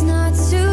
It's not too